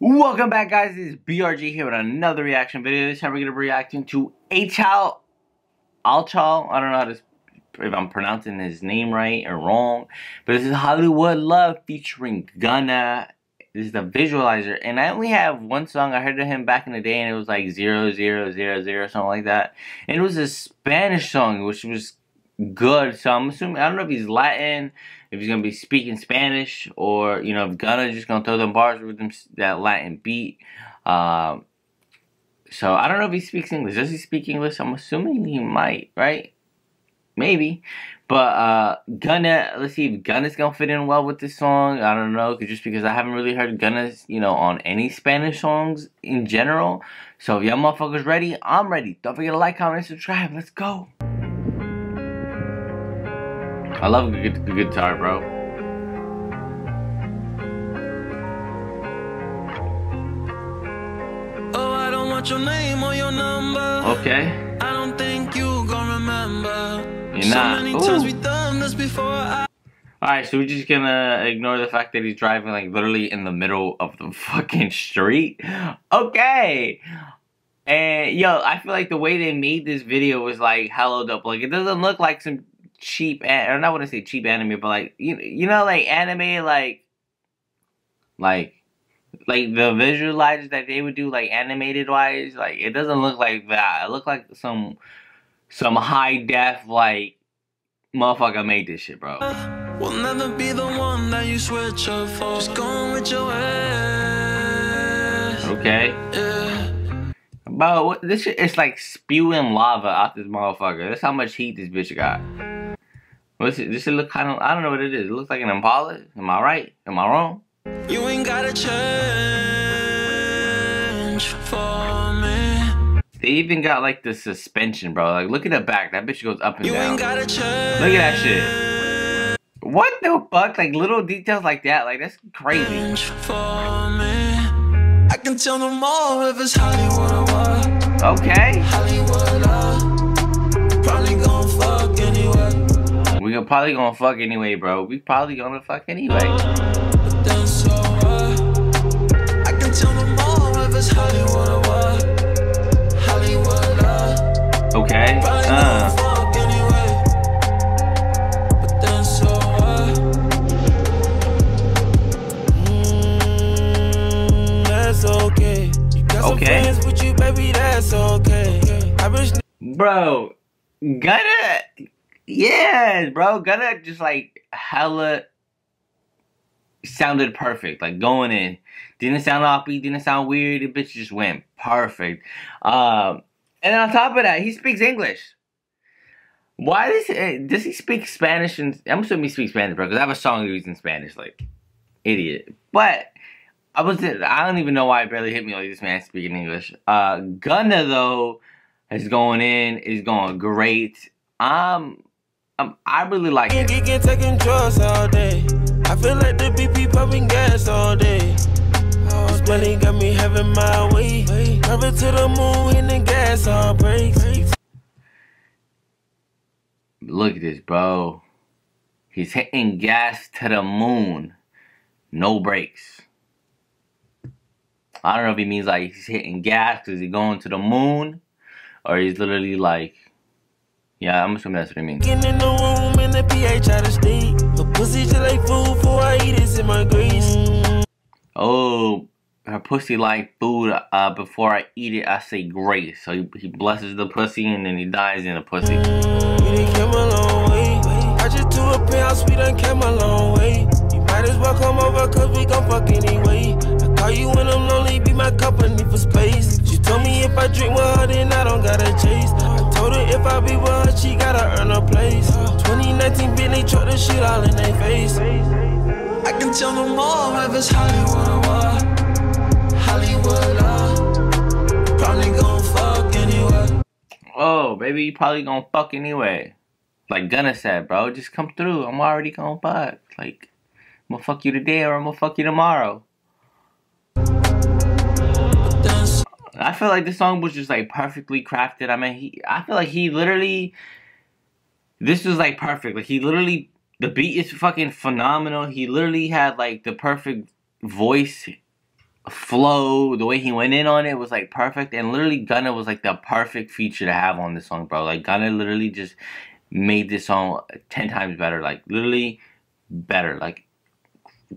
Welcome back, guys. It's BRG here with another reaction video. This time we're gonna be reacting to A.Chal. A.Chal. I don't know if I'm pronouncing his name right or wrong, but this is Hollywood Love featuring Gunna. This is the visualizer, and I only have one song. I heard of him back in the day, and it was like 0000 something like that. And it was a Spanish song, which was good. So I'm assuming, I don't know if he's Latin, if he's gonna be speaking Spanish, or you know, if Gunna's just gonna throw them bars with them, that Latin beat. So I don't know if he speaks English. Does he speak English? I'm assuming he might, right? Maybe. But Gunna, let's see if Gunna's gonna fit in well with this song. I don't know, just because I haven't really heard Gunna's, you know, on any Spanish songs in general. So if y'all motherfuckers ready, I'm ready. Don't forget to like, comment, and subscribe. Let's go. I love the guitar, bro. Oh, I don't want your name or your number. Okay. I don't think you gonna remember. You're not. Alright, so we're just gonna ignore the fact that he's driving like literally in the middle of the fucking street. Okay. And yo, I feel like the way they made this video was like hallowed up. Like, it doesn't look like some cheap, or not, want to say cheap anime, but like you know, like anime, like the visualizers that they would do, like animated wise, like it doesn't look like that. It looked like some high def like motherfucker made this shit, bro. We'll never be the one that you switch up for. Just going with your ass. Okay. Yeah. But this shit is like spewing lava out this motherfucker. That's how much heat this bitch got. What's it? This should look kind of, I don't know what it is. It looks like an Impala. Am I right? Am I wrong? You ain't gotta change for me. They even got like the suspension, bro. Like, look at the back. That bitch goes up and down. You ain't gotta change. Look at that shit. What the fuck? Like little details like that. Like, that's crazy. For me. I can tell no more if it's Hollywood or what. Okay. Hollywood or probably gonna fuck anyway. We're probably gonna fuck anyway, bro. We probably gonna fuck anyway. But that's alright. I can tell no more if it's Hollywood or what. Hollywood or okay. Probably gonna fuck anyway. But that's alright. That's okay. You got some friends with you, baby, that's okay. I wish. Bro, got it. Yes, bro. Gunna just like hella sounded perfect. Like going in, didn't sound offbeat, didn't sound weird. The bitch just went perfect. And on top of that, he speaks English. Why does he speak Spanish? And I'm assuming he speaks Spanish, bro, because I have a song he used in Spanish. Like, idiot. But I don't even know why it barely hit me like this man speaking English. Gunna though is going in. Is going great. I really like it. I feel like the BP pumping gas all day. Money got me having my way. Cover to the moon and the gas all breaks. Look at this, bro. He's hitting gas to the moon. No brakes. I don't know if he means like he's hitting gas because he's going to the moon, or he's literally like, yeah, I'm assuming that's what it means. Getting in the room and the pH out of state. The pussy just like food before I eat it in my grease. Oh, her pussy like food before I eat it, I say grace. So he blesses the pussy and then he dies in the pussy. We done came a long way. I just do a payout, we done came a long way. You might as well come over cause we gon' fuck anyway. I call you when I'm lonely, be my company for space. She told me if I drink with her then I don't gotta chase. If I be with her, she gotta earn a place. 2019 Bentley truck, the shit all in their face. I can tell no more if it's Hollywood or what. Hollywood or probably gon' fuck anyway. Oh, baby, you probably gon' fuck anyway. Like Gunna said, bro, just come through. I'm already gon' fuck. Like, I'm gonna fuck you today or I'm gonna fuck you tomorrow. I feel like this song was just like perfectly crafted. I mean, I feel like he literally, this was like perfect. Like he literally, the beat is fucking phenomenal. He literally had like the perfect voice flow, the way he went in on it was like perfect, and literally Gunna was like the perfect feature to have on this song, bro. Like Gunna literally just made this song 10 times better, like literally better. Like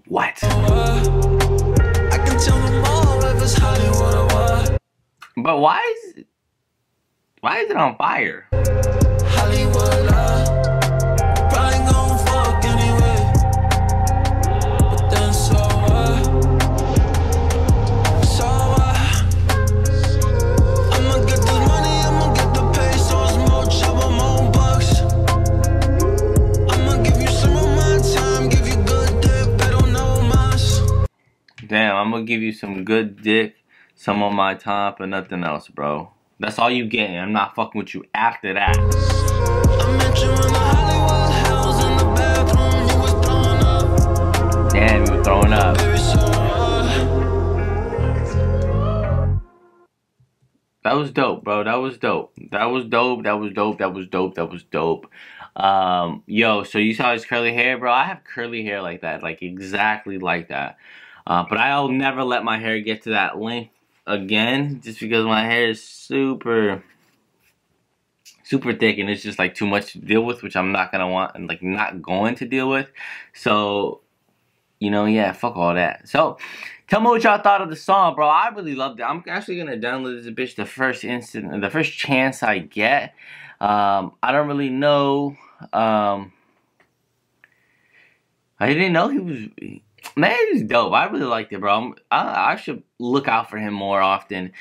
what? I can tell them all if it's how you wanna. But why is it on fire? Hollywood, probably gon' fuck anyway. But then so I'ma get the money, I'ma get the pesos, more trouble, more bucks. I'ma give you some of my time, give you good dick, but don't know much. Damn, I'ma give you some good dick, some of my time, but nothing else, bro. That's all you getting. I'm not fucking with you after that. Damn, you were throwing up. That was dope, bro. That was dope. That was dope. That was dope. That was dope. That was dope. Yo, so you saw his curly hair, bro? I have curly hair like that. Like, exactly like that. But I'll never let my hair get to that length again, just because my hair is super thick and it's just like too much to deal with, which I'm not gonna want and like not going to deal with. So, you know, yeah, fuck all that. So tell me what y'all thought of the song, bro. I really loved it. I'm actually gonna download this bitch the first chance I get. I don't really know. I didn't know he was. Man, he's dope. I really liked it, bro. I should look out for him more often.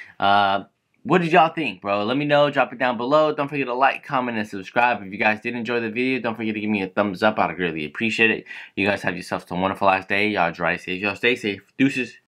What did y'all think, bro? Let me know. Drop it down below. Don't forget to like, comment, and subscribe. If you guys did enjoy the video, don't forget to give me a thumbs up. I'd greatly appreciate it. You guys have yourselves a wonderful last day. Y'all drive safe. Y'all stay safe. Deuces.